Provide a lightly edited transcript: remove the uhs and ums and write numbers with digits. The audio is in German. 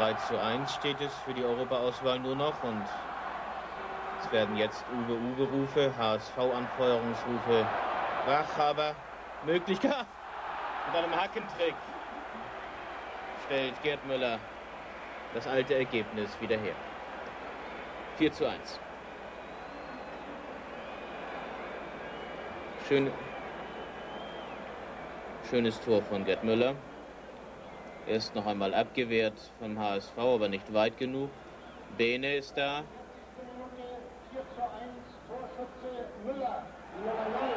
3:1 steht es für die Europaauswahl nur noch und es werden jetzt Uwe-Uwe-Rufe, HSV-Anfeuerungsrufe, Brachhaber, Möglichkeit. Und einem Hackentrick stellt Gerd Müller das alte Ergebnis wieder her. 4:1. Schönes Tor von Gerd Müller. Erst noch einmal abgewehrt vom HSV, aber nicht weit genug. Bene ist da. 4:1, Torschütze Müller.